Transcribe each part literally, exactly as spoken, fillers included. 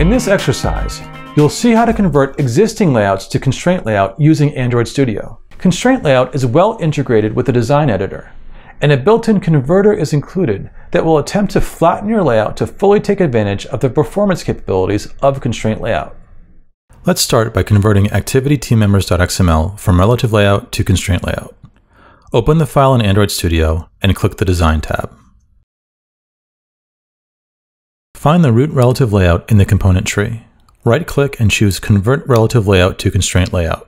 In this exercise, you'll see how to convert existing layouts to constraint layout using Android Studio. Constraint layout is well integrated with the design editor, and a built-in converter is included that will attempt to flatten your layout to fully take advantage of the performance capabilities of constraint layout. Let's start by converting activity teammembers dot X M L from RelativeLayout to ConstraintLayout. Open the file in Android Studio and click the Design tab. Find the root RelativeLayout in the component tree. Right-click and choose Convert RelativeLayout to ConstraintLayout.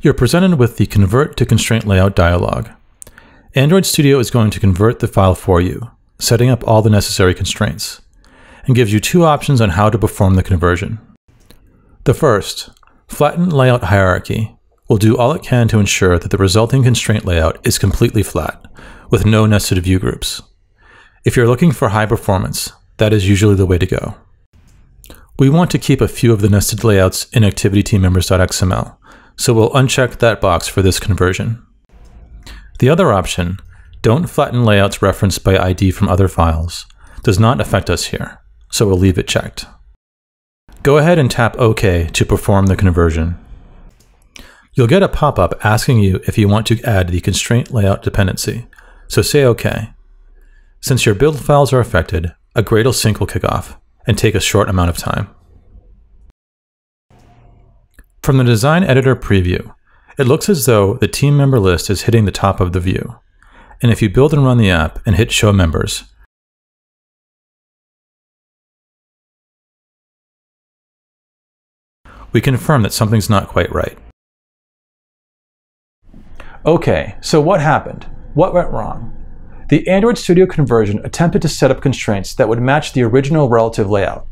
You're presented with the Convert to ConstraintLayout dialog. Android Studio is going to convert the file for you, setting up all the necessary constraints, and gives you two options on how to perform the conversion. The first, Flatten Layout Hierarchy, will do all it can to ensure that the resulting constraint layout is completely flat, with no nested view groups. If you're looking for high performance, that is usually the way to go. We want to keep a few of the nested layouts in activity teammembers dot X M L, so we'll uncheck that box for this conversion. The other option, don't flatten layouts referenced by I D from other files, does not affect us here, so we'll leave it checked. Go ahead and tap OK to perform the conversion. You'll get a pop-up asking you if you want to add the constraint layout dependency, so say OK. Since your build files are affected, a Gradle sync will kick off and take a short amount of time. From the design editor preview, it looks as though the team member list is hitting the top of the view, and if you build and run the app and hit Show Members, we confirm that something's not quite right. Okay, so what happened? What went wrong? The Android Studio conversion attempted to set up constraints that would match the original relative layout.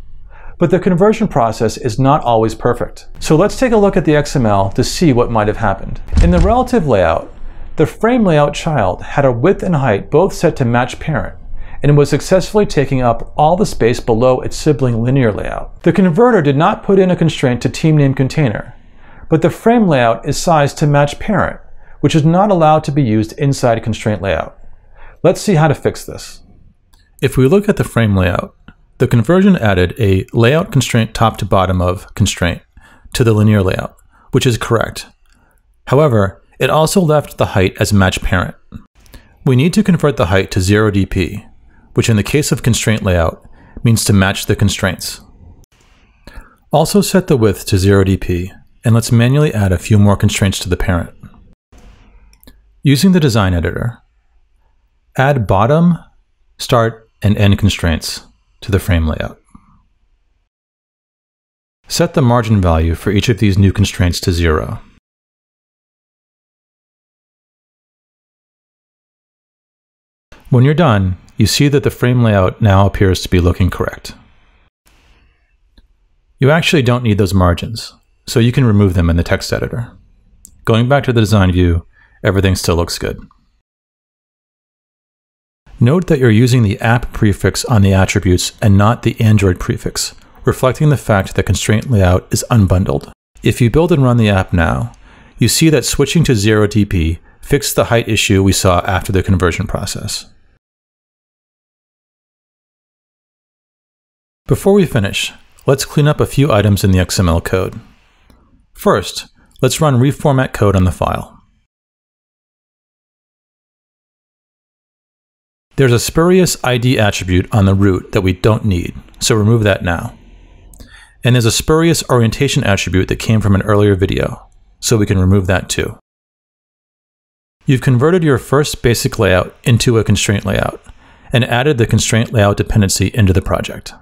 But the conversion process is not always perfect. So let's take a look at the X M L to see what might have happened. In the relative layout, the frame layout child had a width and height both set to match parent, and was successfully taking up all the space below its sibling linear layout. The converter did not put in a constraint to team name container, but the frame layout is sized to match parent, which is not allowed to be used inside constraint layout. Let's see how to fix this. If we look at the frame layout, the conversion added a layout constraint top to bottom of constraint to the linear layout, which is correct. However, it also left the height as match parent. We need to convert the height to zero D P, which in the case of constraint layout means to match the constraints. Also set the width to zero D P, and let's manually add a few more constraints to the parent. Using the design editor, add bottom, start, and end constraints to the frame layout. Set the margin value for each of these new constraints to zero. When you're done, you see that the frame layout now appears to be looking correct. You actually don't need those margins, so you can remove them in the text editor. Going back to the design view, everything still looks good. Note that you're using the app prefix on the attributes and not the Android prefix, reflecting the fact that constraint layout is unbundled. If you build and run the app now, you see that switching to zero D P fixed the height issue we saw after the conversion process. Before we finish, let's clean up a few items in the X M L code. First, let's run reformat code on the file. There's a spurious I D attribute on the root that we don't need, so remove that now. And there's a spurious orientation attribute that came from an earlier video, so we can remove that too. You've converted your first basic layout into a constraint layout, and added the constraint layout dependency into the project.